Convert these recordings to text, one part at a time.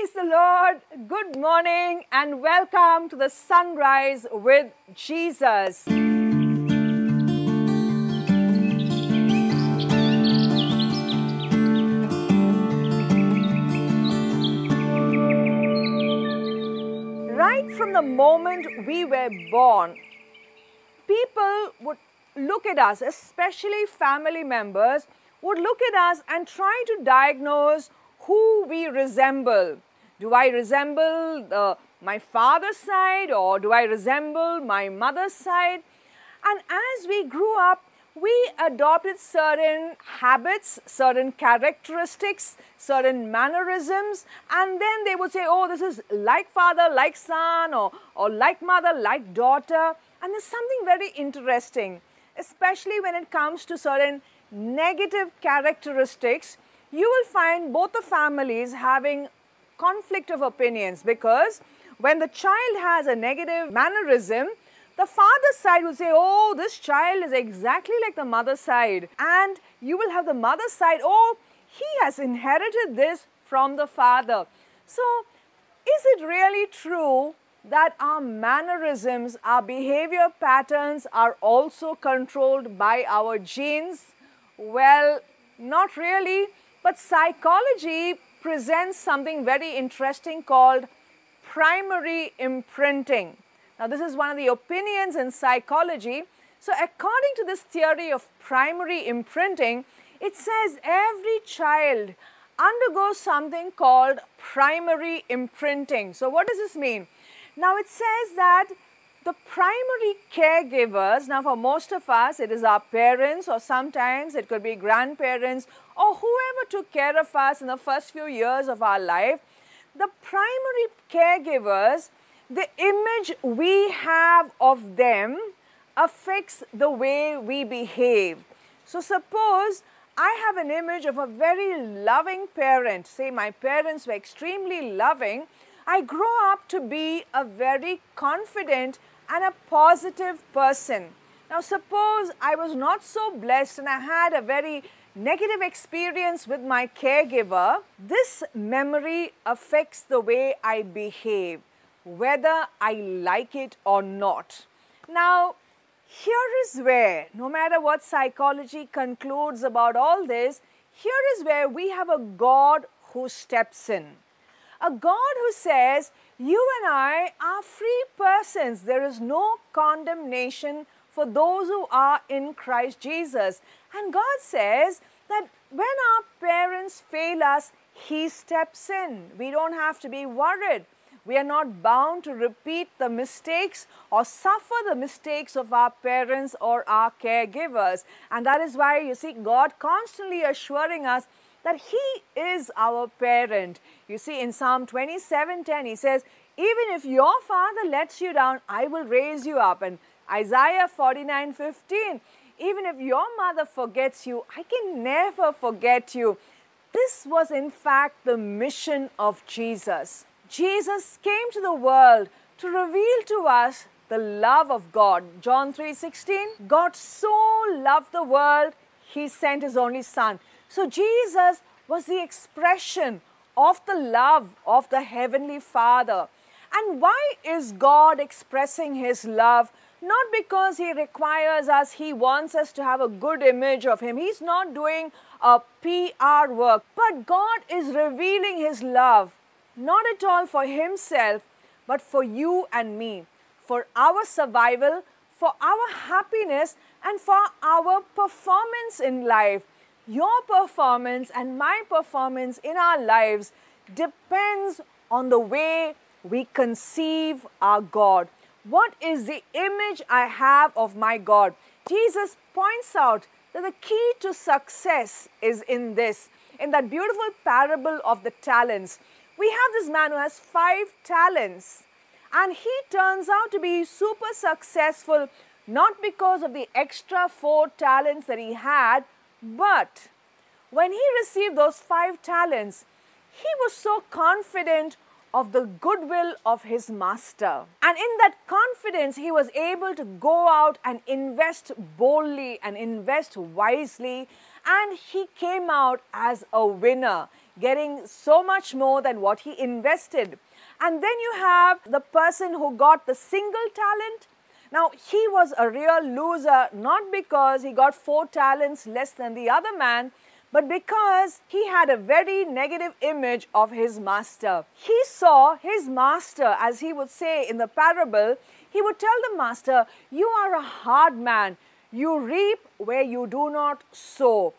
Praise the Lord. Good morning and welcome to the Sunrise with Jesus. Right from the moment we were born, people would look at us, especially family members, would look at us and try to diagnose who we resemble. Do I resemble my father's side, or do I resemble my mother's side? And as we grew up, we adopted certain habits, certain characteristics, certain mannerisms, and then they would say, oh, this is like father, like son, or like mother, like daughter. And there's something very interesting, especially when it comes to certain negative characteristics. You will find both the families having conflict of opinions, because when the child has a negative mannerism, the father's side will say, oh, this child is exactly like the mother's side. And you will have the mother's side, oh, he has inherited this from the father. So is it really true that our mannerisms, our behavior patterns are also controlled by our genes? Well, not really. But psychology presents something very interesting called primary imprinting. Now, this is one of the opinions in psychology. So, according to this theory of primary imprinting, it says every child undergoes something called primary imprinting. So, what does this mean? Now, it says that the primary caregivers, now for most of us, it is our parents, or sometimes it could be grandparents, or whoever took care of us in the first few years of our life. The primary caregivers, the image we have of them affects the way we behave. So suppose I have an image of a very loving parent, say my parents were extremely loving, I grow up to be a very confident and a positive person. Now suppose I was not so blessed and I had a very negative experience with my caregiver, this memory affects the way I behave, whether I like it or not. Now, here is where, no matter what psychology concludes about all this, here is where we have a God who steps in. A God who says, you and I are free persons. There is no condemnation for those who are in Christ Jesus. And God says that when our parents fail us, He steps in. We don't have to be worried. We are not bound to repeat the mistakes or suffer the mistakes of our parents or our caregivers. And that is why you see God constantly assuring us that He is our parent. You see, in Psalm 27:10, He says, even if your father lets you down, I will raise you up. And Isaiah 49:15, even if your mother forgets you, I can never forget you. This was in fact the mission of Jesus. Jesus came to the world to reveal to us the love of God. John 3:16, God so loved the world, He sent His only Son. So Jesus was the expression of the love of the Heavenly Father. And why is God expressing His love? Not because He requires us, He wants us to have a good image of Him. He's not doing a PR work. But God is revealing His love, not at all for Himself, but for you and me, for our survival, for our happiness, and for our performance in life. Your performance and my performance in our lives depends on the way we conceive our God. What is the image I have of my God? Jesus points out that the key to success is in this, in that beautiful parable of the talents. We have this man who has 5 talents, and he turns out to be super successful, not because of the extra 4 talents that he had, but when he received those 5 talents, he was so confident of the goodwill of his master. And in that confidence, he was able to go out and invest boldly and invest wisely. And he came out as a winner. getting so much more than what he invested. And then you have the person who got the single talent. Now, he was a real loser, not because he got 4 talents less than the other man, but because he had a very negative image of his master. He saw his master, as he would say in the parable, he would tell the master, "You are a hard man, you reap where you do not sow."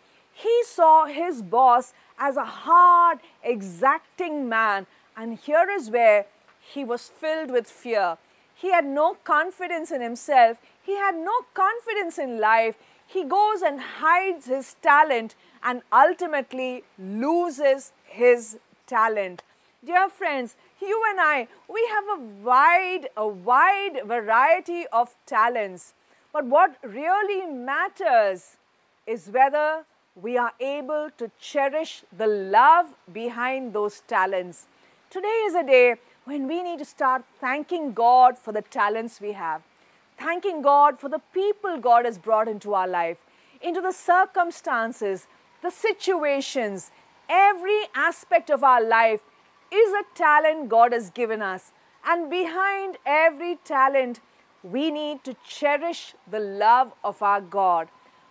He saw his boss as a hard, exacting man, and here is where he was filled with fear. He had no confidence in himself, he had no confidence in life. He goes and hides his talent and ultimately loses his talent. Dear friends, you and I, we have a wide variety of talents. But what really matters is whether we are able to cherish the love behind those talents. Today is a day when we need to start thanking God for the talents we have, thanking God for the people God has brought into our life, into the circumstances, the situations. Every aspect of our life is a talent God has given us. And behind every talent, we need to cherish the love of our God.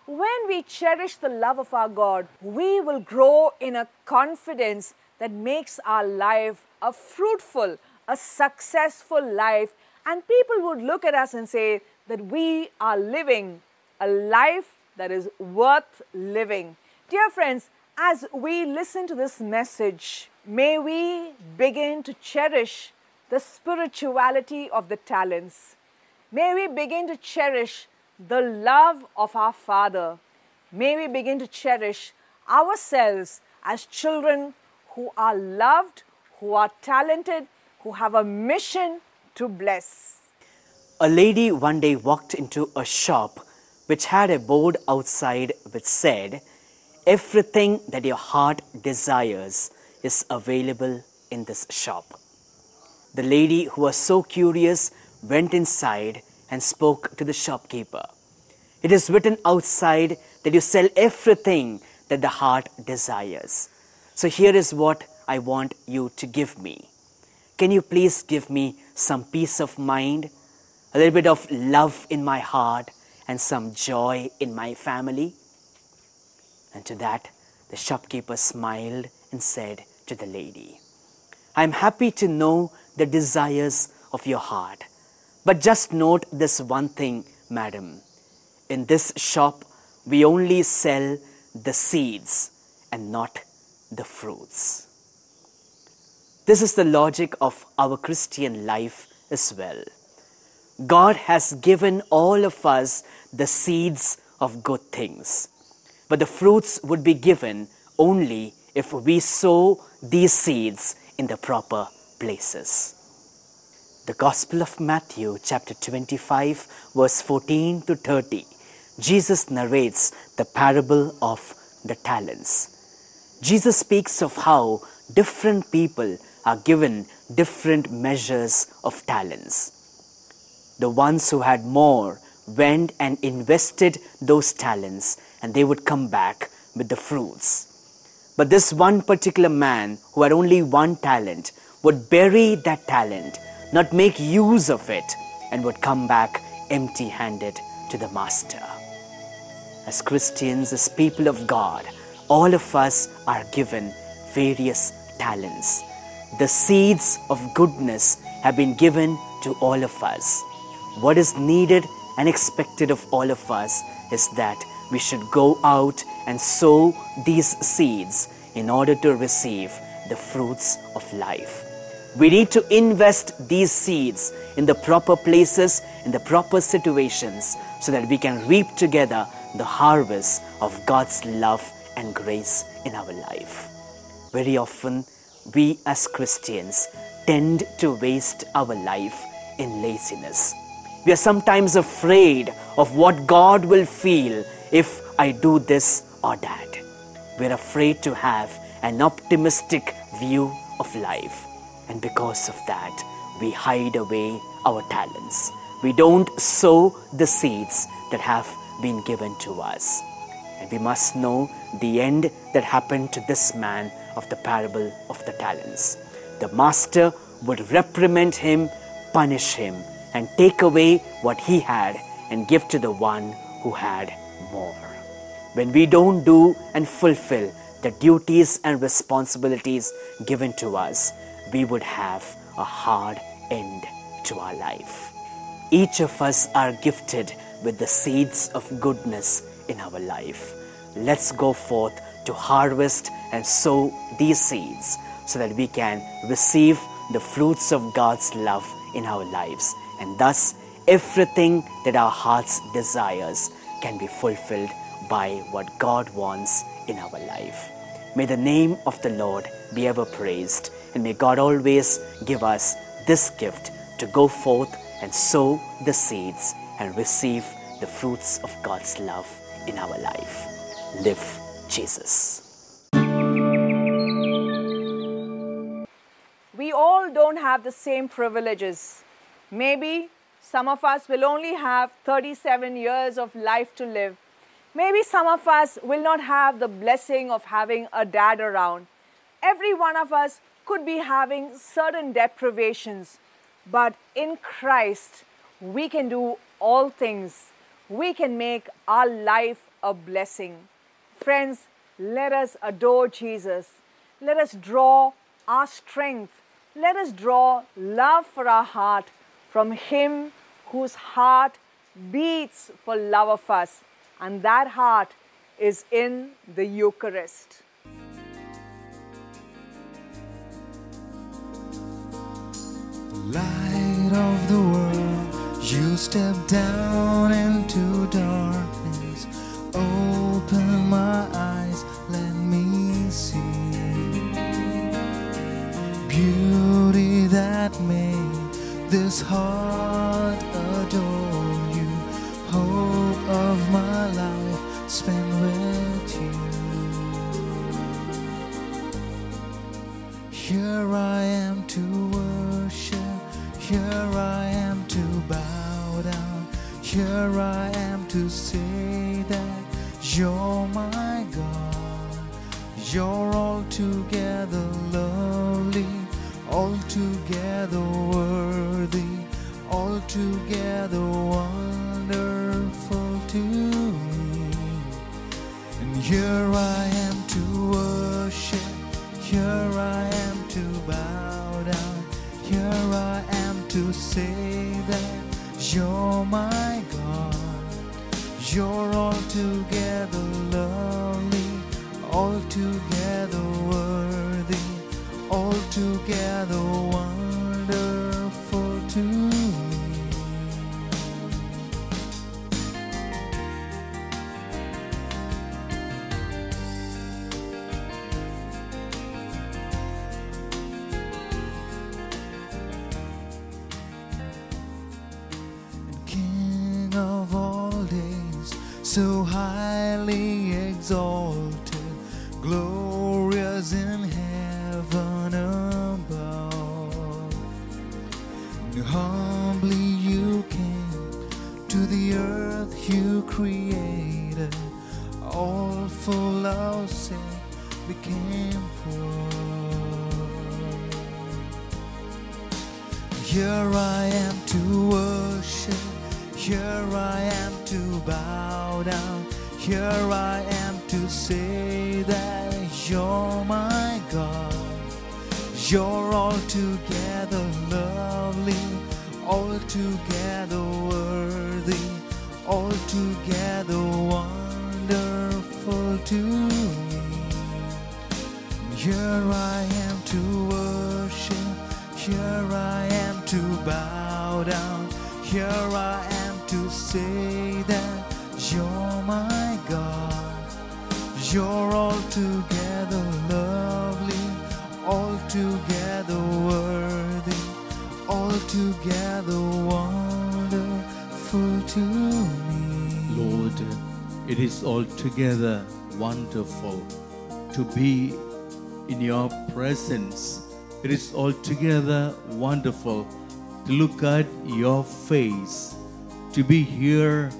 When we cherish the love of our God, we will grow in a confidence that makes our life a fruitful, a successful life. And people would look at us and say that we are living a life that is worth living. Dear friends, as we listen to this message, may we begin to cherish the spirituality of the talents. May we begin to cherish the love of our Father. May we begin to cherish ourselves as children who are loved, who are talented, who have a mission to bless. A lady one day walked into a shop which had a board outside which said, "Everything that your heart desires is available in this shop." The lady, who was so curious, went inside and spoke to the shopkeeper. "It is written outside that you sell everything that the heart desires. So here is what I want you to give me. Can you please give me some peace of mind, a little bit of love in my heart, and some joy in my family?" And to that, the shopkeeper smiled and said to the lady, "I am happy to know the desires of your heart. But just note this one thing, madam. In this shop, we only sell the seeds and not the fruits." This is the logic of our Christian life as well. God has given all of us the seeds of good things, but the fruits would be given only if we sow these seeds in the proper places. The Gospel of Matthew chapter 25 verse 14 to 30, Jesus narrates the parable of the talents. Jesus speaks of how different people are given different measures of talents. The ones who had more went and invested those talents, and they would come back with the fruits. But this one particular man who had only 1 talent would bury that talent, not make use of it, and would come back empty-handed to the master. As Christians, as people of God, all of us are given various talents. The seeds of goodness have been given to all of us. What is needed and expected of all of us is that we should go out and sow these seeds in order to receive the fruits of life. We need to invest these seeds in the proper places, in the proper situations, so that we can reap together the harvest of God's love and grace in our life. Very often, we as Christians tend to waste our life in laziness. We are sometimes afraid of what God will feel if I do this or that. We are afraid to have an optimistic view of life. And because of that, we hide away our talents. We don't sow the seeds that have been given to us. And we must know the end that happened to this man of the parable of the talents. The master would reprimand him, punish him, and take away what he had and give to the one who had more. When we don't do and fulfill the duties and responsibilities given to us, we would have a hard end to our life. Each of us are gifted with the seeds of goodness in our life. Let's go forth to harvest and sow these seeds so that we can receive the fruits of God's love in our lives, and thus everything that our hearts desires can be fulfilled by what God wants in our life. May the name of the Lord be ever praised, and may God always give us this gift to go forth and sow the seeds and receive the fruits of God's love in our life. Live Jesus. We all don't have the same privileges. Maybe some of us will only have 37 years of life to live. Maybe some of us will not have the blessing of having a dad around. Every one of us could be having certain deprivations, but in Christ, we can do all things. We can make our life a blessing. Friends, let us adore Jesus. Let us draw our strength. Let us draw love for our heart from Him whose heart beats for love of us. And that heart is in the Eucharist. Light of the world, you step down into darkness. Open my eyes, let me see beauty that made this heart adore you. Hope of my life spent with you. Here I am to worship, here I am to bow down, here I am to say that you're my God. You're altogether lovely, altogether worthy, altogether wonderful to me. And here I am to worship, here I am to bow down, here I am to say that you're my God. You're altogether lovely, altogether worthy, altogether wonderful to me. And King of all days, so highly exalted, glorious in heaven above. And humbly you came to the earth you created, all for love's sake became poor. Here I am to worship, here I am to bow down, here I am to say that you're my God. You're altogether lovely, altogether worthy, altogether wonderful to me. Here I am to worship, here I am to bow down, here I am to say that you're my God. You're altogether lovely, altogether worthy, altogether wonderful to me. Lord, it is altogether wonderful to be in your presence. It is altogether wonderful to look at your face, to be here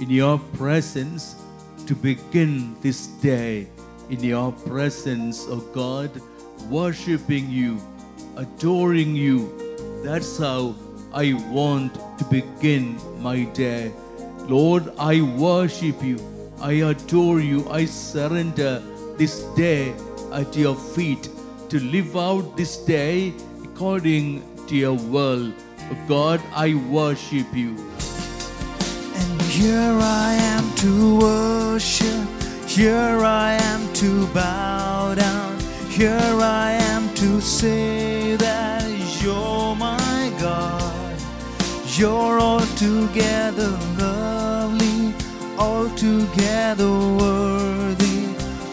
in your presence, to begin this day in your presence, oh God, worshiping you, adoring you. That's how I want to begin my day. Lord, I worship you, I adore you, I surrender this day at your feet to live out this day according to your will. Oh God, I worship you. And here I am to worship, here I am to bow down, here I am to say that you're my God. You're altogether lovely, altogether worthy,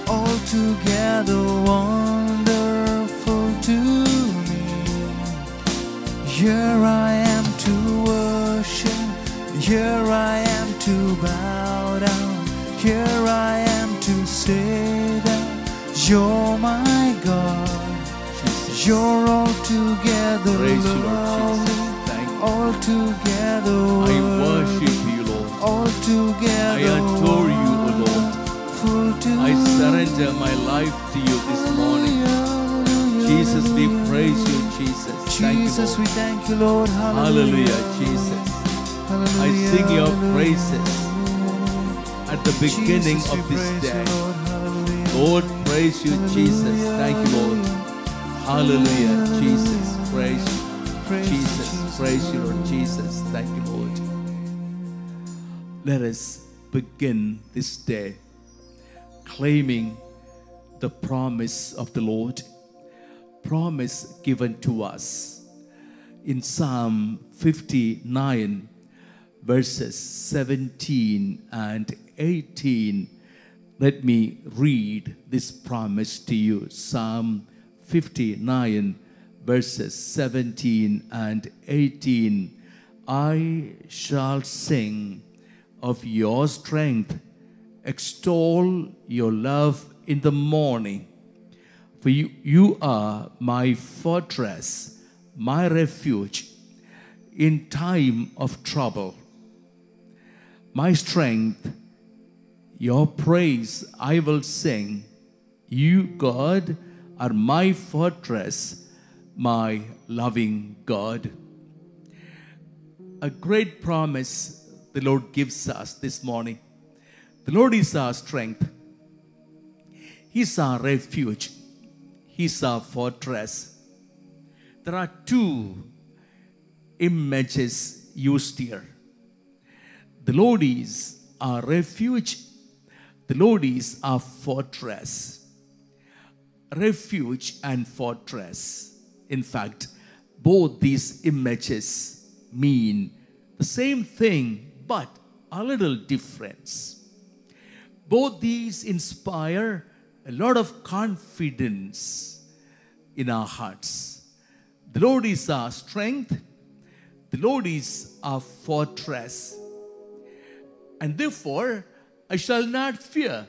altogether wonderful to me. Here I am to worship, here I am to bow down, here I am to say that you're my God. You're altogether lovely, altogether I worship you, Lord. Altogether I adore you, O Lord. I surrender my life to you this morning. Jesus, we praise you, Jesus. Jesus, we thank you, Lord. Hallelujah, Jesus. I sing your praises at the beginning of this day. Lord, praise you, Jesus. Thank you, Lord. Hallelujah, Jesus, praise you, Jesus, praise you, Lord Jesus, thank you, Lord. Let us begin this day claiming the promise of the Lord, promise given to us in Psalm 59, verses 17 and 18. Let me read this promise to you, Psalm 59 verses 17 and 18. I shall sing of your strength, extol your love in the morning. For you are my fortress, my refuge in time of trouble. My strength, your praise I will sing. You, God, are my fortress, my loving God. A great promise the Lord gives us this morning. The Lord is our strength. He's our refuge. He's our fortress. There are two images used here. The Lord is our refuge. The Lord is our fortress. Refuge and fortress. In fact, both these images mean the same thing, but a little difference. Both these inspire a lot of confidence in our hearts. The Lord is our strength. The Lord is our fortress. And therefore, I shall not fear.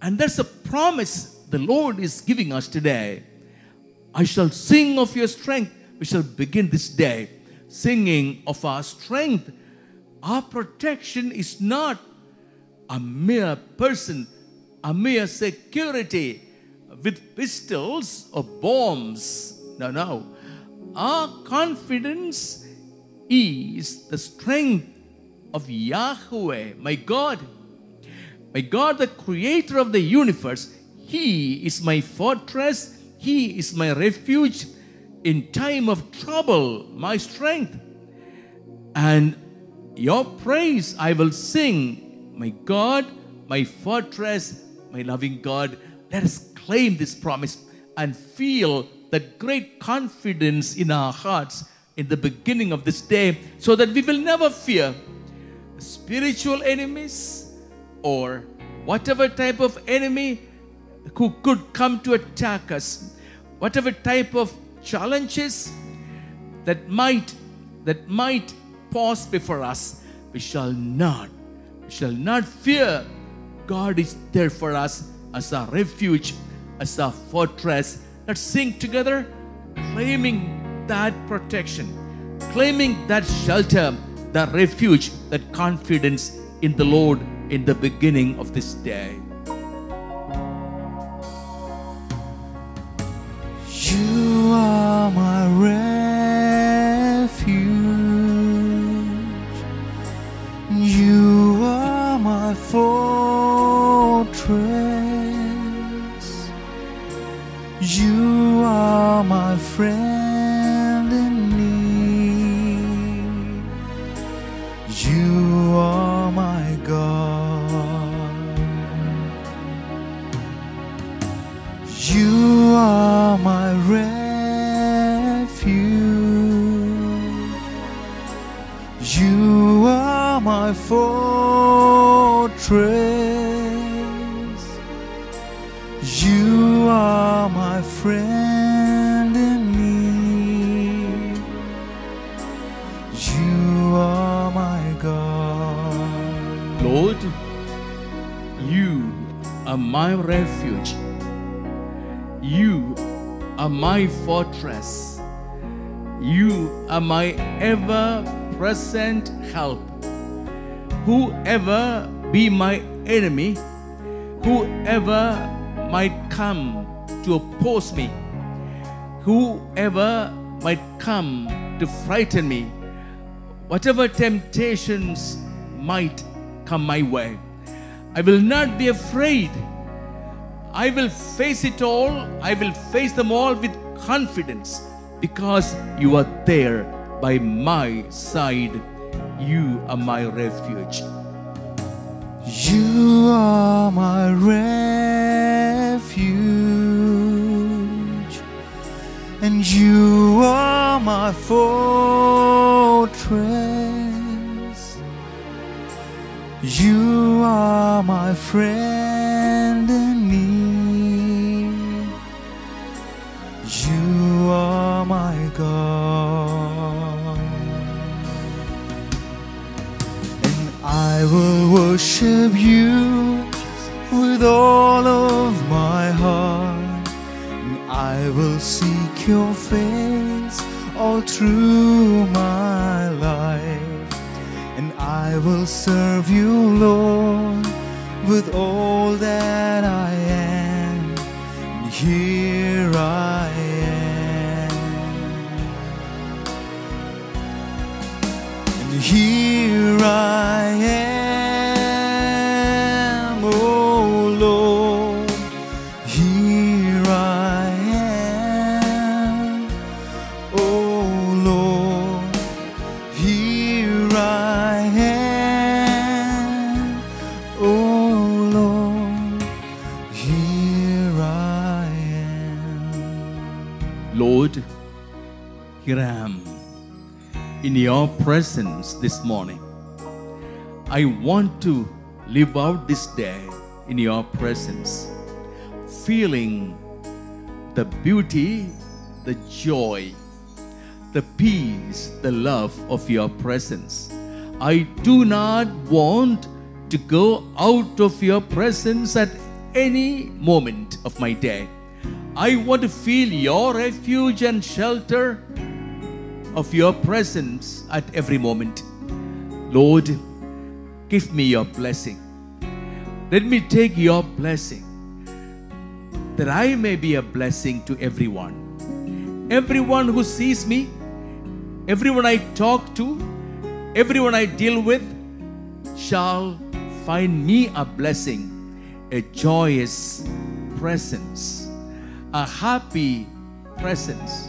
And that's a promise the Lord is giving us today. I shall sing of your strength. We shall begin this day singing of our strength. Our protection is not a mere person, a mere security with pistols or bombs. No, no. Our confidence is the strength of Yahweh, my God. My God, the creator of the universe, He is my fortress. He is my refuge in time of trouble, my strength. And your praise I will sing, my God, my fortress, my loving God. Let us claim this promise and feel the great confidence in our hearts in the beginning of this day so that we will never fear spiritual enemies or whatever type of enemy who could come to attack us, whatever type of challenges that might pause before us. We shall not fear. God is there for us as our refuge, as our fortress. Let's sing together, claiming that protection, claiming that shelter, that refuge, that confidence in the Lord in the beginning of this day. You are my refuge. You are my fortress. You are my friend in need. You are my God. You are my refuge. You are my fortress. You are my friend in need. You are my God. Lord, you are my refuge. You are my fortress. You are my ever-present help. Whoever be my enemy, whoever might come to oppose me, whoever might come to frighten me, whatever temptations might come my way, I will not be afraid. I will face it all. I will face them all with confidence because you are there by my side. You are my refuge. You are my refuge, and you are my fortress. You are my friend in need. You are my God, and I will worship you with all of my heart, and I will seek your face all through my life, and I will serve you, Lord, with all that I am. And here I am. Here I am, oh Lord, here I am, oh Lord, here I am, oh Lord, here I am. Lord, here I am. In your presence this morning, I want to live out this day in your presence, feeling the beauty, the joy, the peace, the love of your presence. I do not want to go out of your presence at any moment of my day. I want to feel your refuge and shelter of your presence at every moment. Lord, give me your blessing. Let me take your blessing, that I may be a blessing to everyone. Everyone who sees me, everyone I talk to, everyone I deal with, shall find me a blessing, a joyous presence, a happy presence.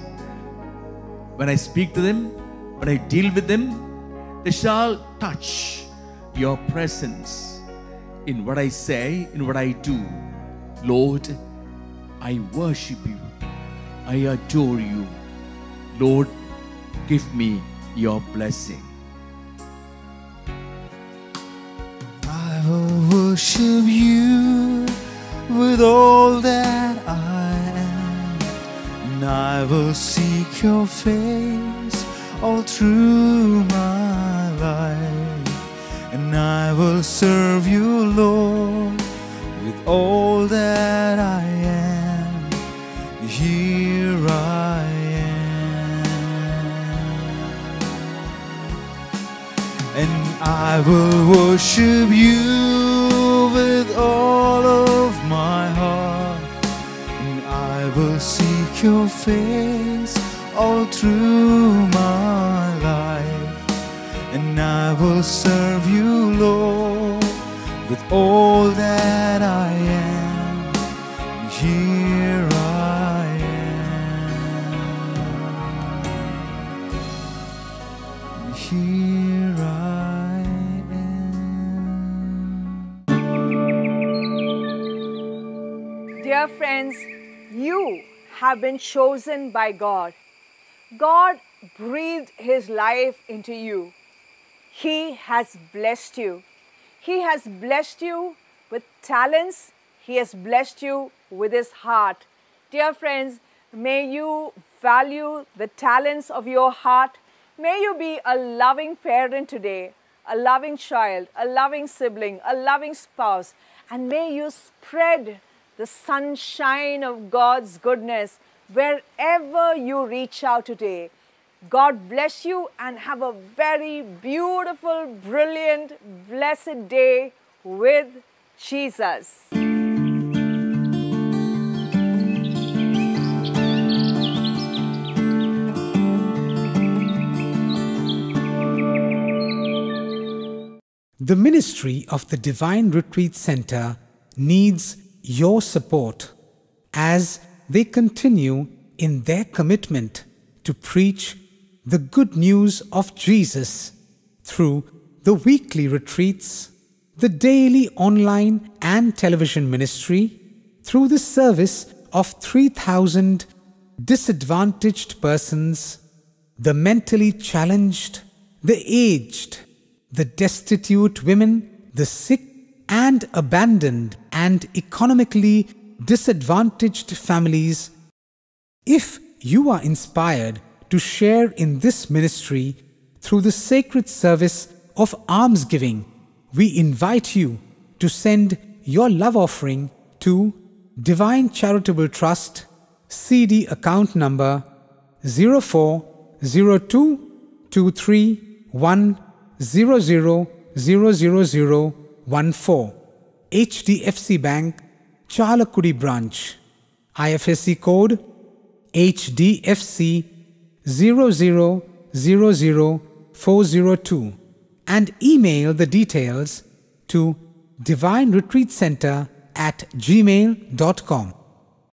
When I speak to them, when I deal with them, they shall touch your presence in what I say, in what I do. Lord, I worship you. I adore you. Lord, give me your blessing. I will worship you with all that I am, and I will seek your face all through my life, and I will serve you, Lord, with all that I am. Here I am, and I will worship you with all of my heart, and I will seek your face all through my life, and I will serve you, Lord, with all that I am. Here I am. Here I am. Dear friends, you have been chosen by God. God breathed His life into you. He has blessed you. He has blessed you with talents. He has blessed you with His heart. Dear friends, may you value the talents of your heart. May you be a loving parent today, a loving child, a loving sibling, a loving spouse, and may you spread the sunshine of God's goodness wherever you reach out today. God bless you and have a very beautiful, brilliant, blessed day with Jesus. The ministry of the Divine Retreat Center needs your support as they continue in their commitment to preach the good news of Jesus through the weekly retreats, the daily online and television ministry, through the service of 3,000 disadvantaged persons, the mentally challenged, the aged, the destitute women, the sick and abandoned, and economically disadvantaged families. If you are inspired to share in this ministry through the sacred service of almsgiving, we invite you to send your love offering to Divine Charitable Trust, CD account number 04022310000014, HDFC Bank, Chalakudi branch, IFSC code HDFC 0000402, and email the details to Divine Retreat Center at gmail.com.